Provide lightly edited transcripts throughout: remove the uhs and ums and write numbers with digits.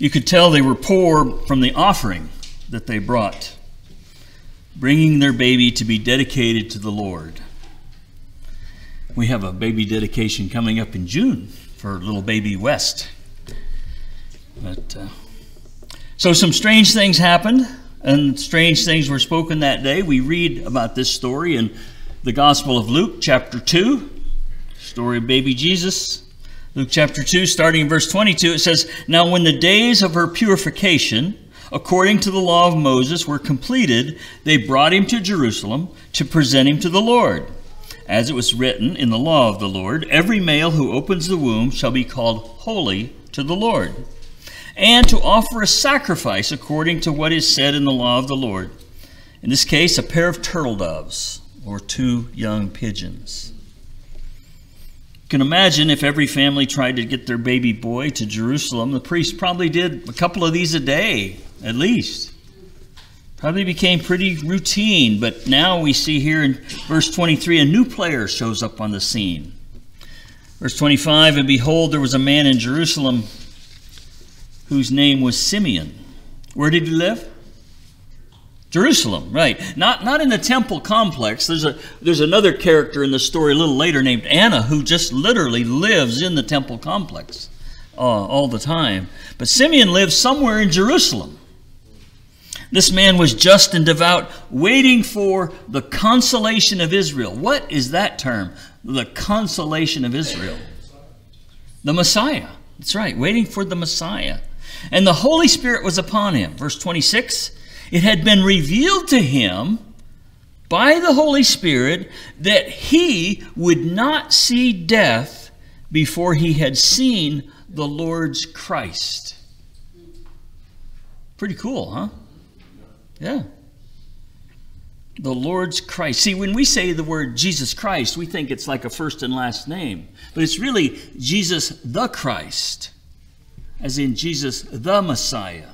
You could tell they were poor from the offering that they brought, bringing their baby to be dedicated to the Lord. We have a baby dedication coming up in June for little baby West. But, so some strange things happened, and strange things were spoken that day. We read about this story in the Gospel of Luke, chapter 2, story of baby Jesus. Luke chapter 2, starting in verse 22, it says, "Now when the days of her purification, according to the law of Moses, were completed, they brought him to Jerusalem to present him to the Lord. As it was written in the law of the Lord, every male who opens the womb shall be called holy to the Lord, and to offer a sacrifice according to what is said in the law of the Lord. In this case, a pair of turtle doves, or 2 young pigeons." You can imagine if every family tried to get their baby boy to Jerusalem, the priest probably did a couple of these a day, at least. Probably became pretty routine, but now we see here in verse 23, a new player shows up on the scene. Verse 25, "And behold, there was a man in Jerusalem whose name was Simeon." Where did he live? Jerusalem, right. Not in the temple complex. There's another character in the story a little later named Anna who just literally lives in the temple complex all the time. But Simeon lives somewhere in Jerusalem. "This man was just and devout, waiting for the consolation of Israel." What is that term? The consolation of Israel. The Messiah. That's right, waiting for the Messiah. "And the Holy Spirit was upon him." Verse 26, "It had been revealed to him by the Holy Spirit that he would not see death before he had seen the Lord's Christ." Pretty cool, huh? Yeah. The Lord's Christ. See, when we say the word Jesus Christ, we think it's like a first and last name. But it's really Jesus the Christ, as in Jesus the Messiah.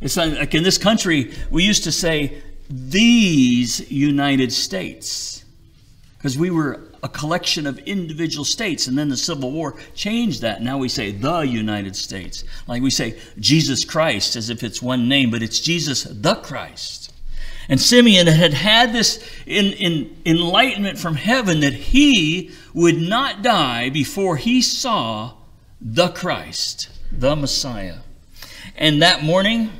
It's like in this country, we used to say, these United States, because we were a collection of individual states, and then the Civil War changed that. Now we say the United States. Like we say Jesus Christ as if it's one name, but it's Jesus the Christ. And Simeon had had this enlightenment from heaven that he would not die before he saw the Christ, the Messiah. And that morning,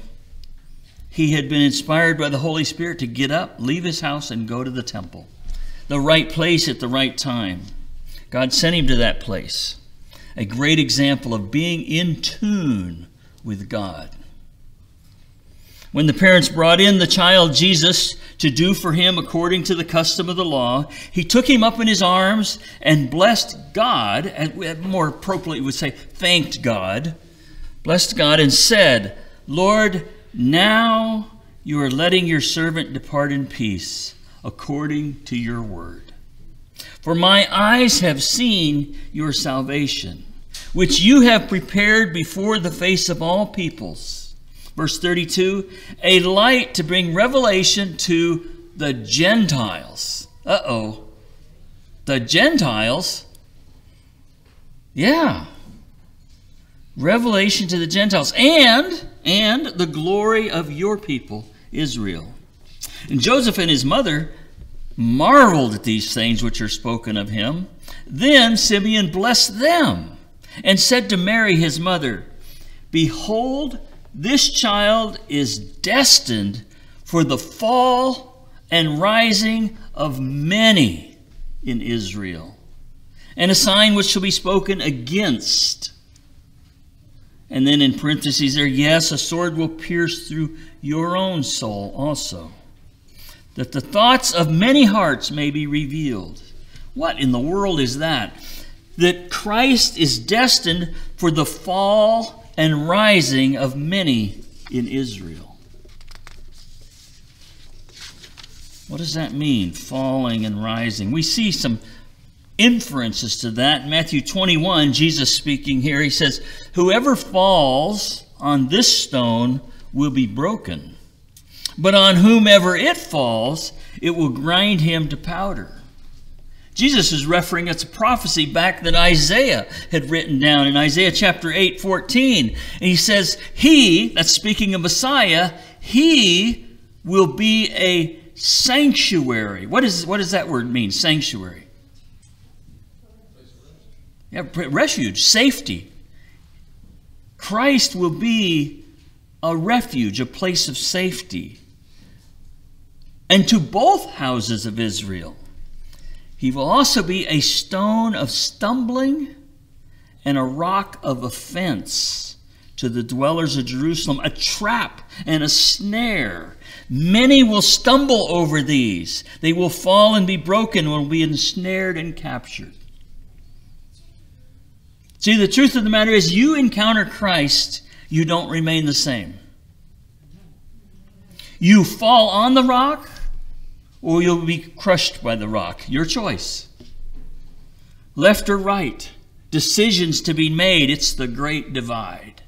he had been inspired by the Holy Spirit to get up, leave his house, and go to the temple. The right place at the right time. God sent him to that place. A great example of being in tune with God. "When the parents brought in the child Jesus to do for him according to the custom of the law, he took him up in his arms and blessed God," and more appropriately we would say, thanked God, blessed God and said, "Lord, now you are letting your servant depart in peace, according to your word. For my eyes have seen your salvation, which you have prepared before the face of all peoples." Verse 32, "A light to bring revelation to the Gentiles." Uh-oh. The Gentiles? Yeah. Revelation to the Gentiles, and the glory of your people, Israel. And Joseph and his mother marveled at these things which are spoken of him. Then Simeon blessed them and said to Mary his mother, "Behold, this child is destined for the fall and rising of many in Israel, and a sign which shall be spoken against." And then in parentheses there, "Yes, a sword will pierce through your own soul also, that the thoughts of many hearts may be revealed." What in the world is that? That Christ is destined for the fall and rising of many in Israel. What does that mean, falling and rising? We see some inferences to that. Matthew 21, Jesus speaking here, he says, "Whoever falls on this stone will be broken, but on whomever it falls, it will grind him to powder." Jesus is referring us a prophecy back that Isaiah had written down in Isaiah chapter 8:14. And he says, he, that's speaking of Messiah, he will be a sanctuary. What does that word mean, sanctuary? Yeah, refuge, safety. Christ will be a refuge, a place of safety. And to both houses of Israel, he will also be a stone of stumbling and a rock of offense to the dwellers of Jerusalem, a trap and a snare. Many will stumble over these. They will fall and be broken, will be ensnared and captured. See, the truth of the matter is, you encounter Christ, you don't remain the same. You fall on the rock, or you'll be crushed by the rock. Your choice. Left or right. Decisions to be made. It's the great divide.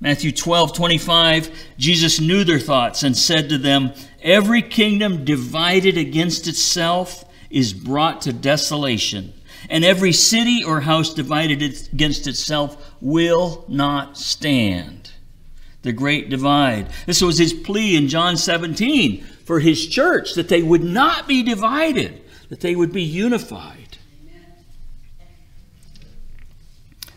Matthew 12:25, Jesus knew their thoughts and said to them, every kingdom divided against itself is brought to desolation, and every city or house divided against itself will not stand. The great divide. This was his plea in John 17 for his church, that they would not be divided, that they would be unified. Amen.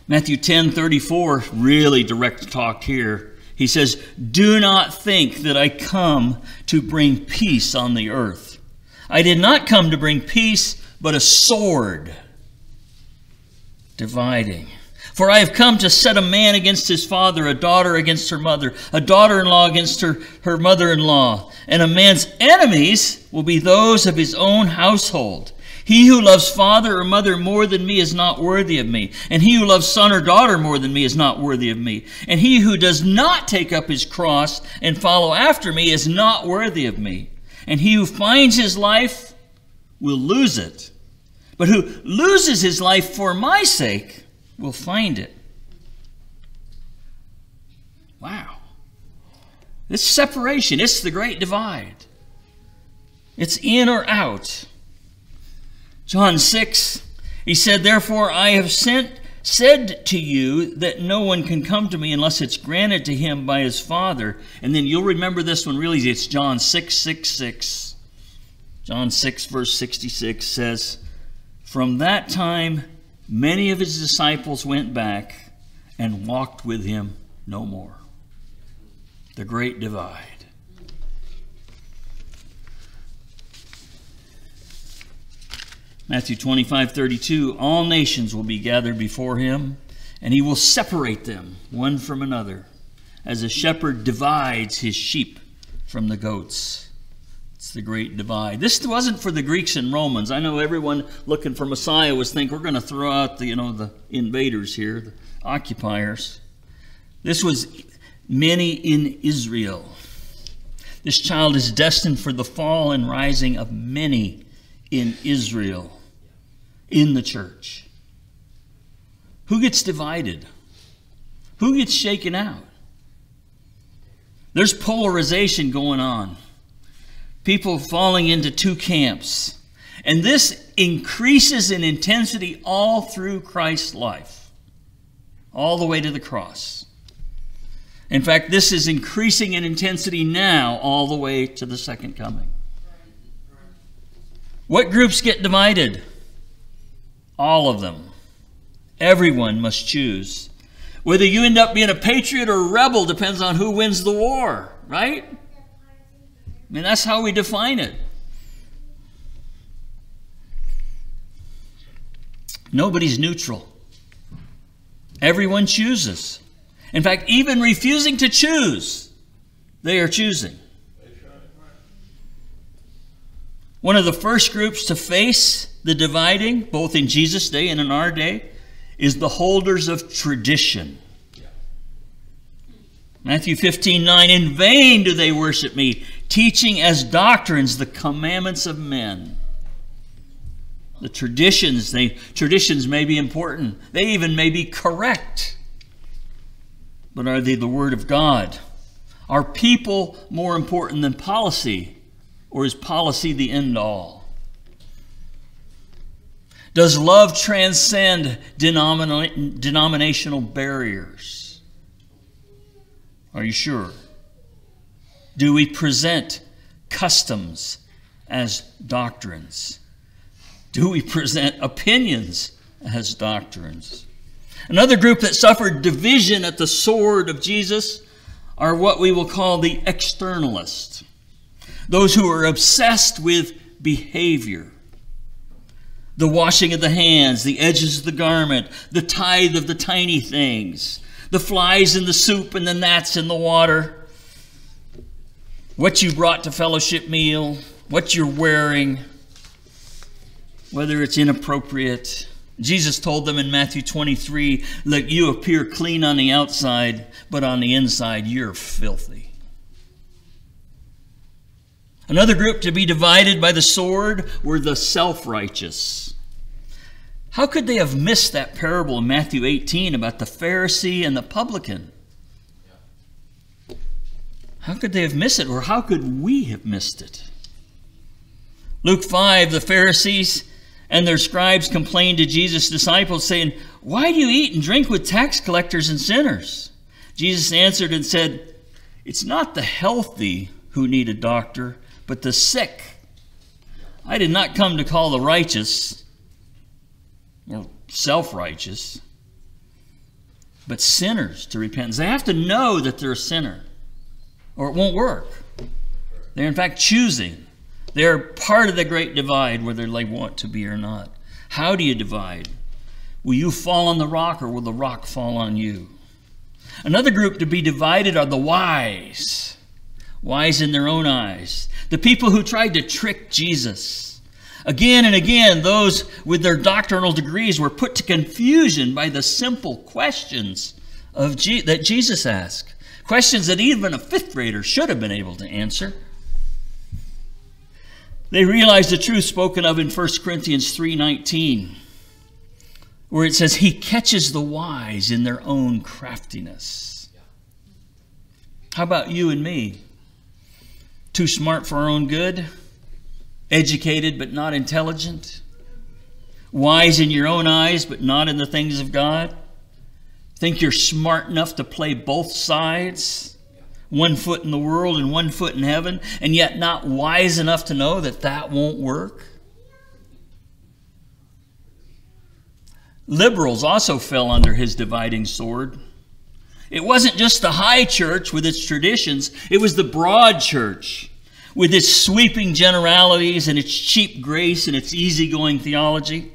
Matthew 10:34, really direct talk here. He says, do not think that I come to bring peace on the earth. I did not come to bring peace, but a sword, dividing. For I have come to set a man against his father, a daughter against her mother, a daughter-in-law against her mother-in-law. And a man's enemies will be those of his own household. He who loves father or mother more than me is not worthy of me. And he who loves son or daughter more than me is not worthy of me. And he who does not take up his cross and follow after me is not worthy of me. And he who finds his life will lose it. But who loses his life for my sake will find it. Wow. This separation, it's the great divide. It's in or out. John 6, he said, therefore I have said to you that no one can come to me unless it's granted to him by his Father. And then you'll remember this one really, it's John 6:66. John 6 verse 66 says, from that time many of his disciples went back and walked with him no more. The great divide. Matthew 25:32, all nations will be gathered before him, and he will separate them one from another, as a shepherd divides his sheep from the goats. It's the great divide. This wasn't for the Greeks and Romans. I know everyone looking for Messiah was thinking, we're going to throw out the, you know, the invaders here, the occupiers. This was many in Israel. This child is destined for the fall and rising of many in Israel, in the church. Who gets divided? Who gets shaken out? There's polarization going on. People falling into two camps. And this increases in intensity all through Christ's life, all the way to the cross. In fact, this is increasing in intensity now all the way to the second coming. What groups get divided? All of them. Everyone must choose. Whether you end up being a patriot or a rebel depends on who wins the war, right? I mean, that's how we define it. Nobody's neutral. Everyone chooses. In fact, even refusing to choose, they are choosing. One of the first groups to face the dividing, both in Jesus' day and in our day, is the holders of tradition. Matthew 15:9, in vain do they worship me, teaching as doctrines the commandments of men. The traditions, traditions may be important. They even may be correct. But are they the word of God? Are people more important than policy? Or is policy the end all? Does love transcend denominational barriers? Are you sure? Do we present customs as doctrines? Do we present opinions as doctrines? Another group that suffered division at the sword of Jesus are what we will call the externalists, those who are obsessed with behavior. The washing of the hands, the edges of the garment, the tithe of the tiny things, the flies in the soup and the gnats in the water, what you brought to fellowship meal, what you're wearing, whether it's inappropriate. Jesus told them in Matthew 23, "Look, you appear clean on the outside, but on the inside you're filthy." Another group to be divided by the sword were the self-righteous. How could they have missed that parable in Matthew 18 about the Pharisee and the publican? How could they have missed it, or how could we have missed it? Luke 5, the Pharisees and their scribes complained to Jesus' disciples, saying, "Why do you eat and drink with tax collectors and sinners?" Jesus answered and said, "It's not the healthy who need a doctor, but the sick. I did not come to call the righteous, or self-righteous, but sinners to repentance." They have to know that they're a sinner, or it won't work. They're in fact choosing. They're part of the great divide, whether they want to be or not. How do you divide? Will you fall on the rock, or will the rock fall on you? Another group to be divided are the wise. Wise in their own eyes. The people who tried to trick Jesus. Again and again, those with their doctrinal degrees were put to confusion by the simple questions of that Jesus asked. Questions that even a fifth grader should have been able to answer. They realized the truth spoken of in 1 Corinthians 3:19, where it says, "He catches the wise in their own craftiness." How about you and me? Too smart for our own good, educated but not intelligent, wise in your own eyes but not in the things of God, think you're smart enough to play both sides, one foot in the world and one foot in heaven, and yet not wise enough to know that that won't work. Liberals also fell under his dividing sword. It wasn't just the high church with its traditions, it was the broad church with its sweeping generalities and its cheap grace and its easygoing theology.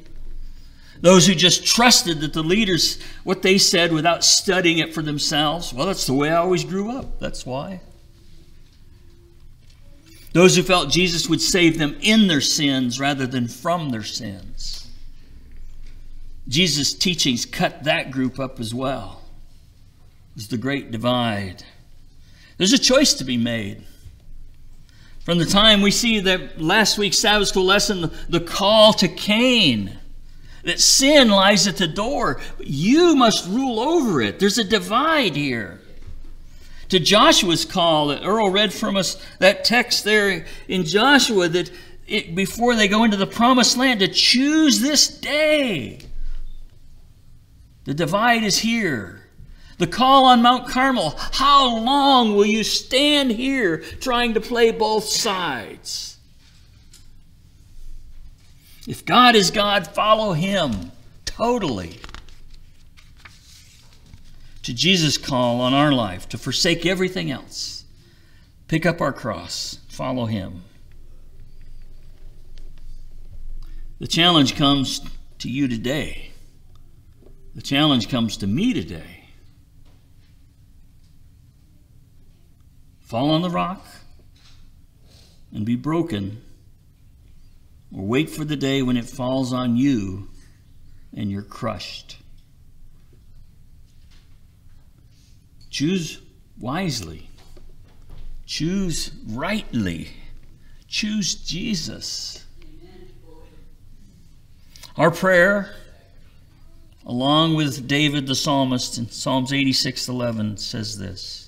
Those who just trusted that the leaders, what they said without studying it for themselves. Well, that's the way I always grew up. That's why. Those who felt Jesus would save them in their sins rather than from their sins. Jesus' teachings cut that group up as well. It's the great divide. There's a choice to be made. From the time we see that last week's Sabbath school lesson, the call to Cain, that sin lies at the door. You must rule over it. There's a divide here. To Joshua's call that Earl read from us, that text there in Joshua, that before they go into the promised land, to choose this day. The divide is here. The call on Mount Carmel, how long will you stand here trying to play both sides? If God is God, follow him totally. To Jesus' call on our life to forsake everything else, pick up our cross, follow him. The challenge comes to you today. The challenge comes to me today. Fall on the rock and be broken. Or wait for the day when it falls on you and you're crushed. Choose wisely. Choose rightly. Choose Jesus. Our prayer, along with David the psalmist in Psalms 86:11, says this: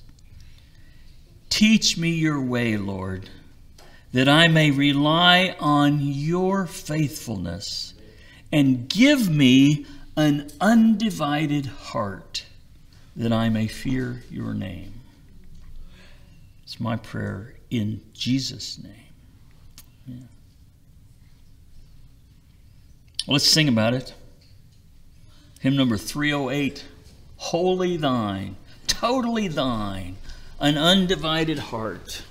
"Teach me your way, Lord, that I may rely on your faithfulness and give me an undivided heart that I may fear your name. It's my prayer in Jesus' name. Yeah. Well, let's sing about it. Hymn number 308, Wholly Thine, Totally Thine, an Undivided Heart.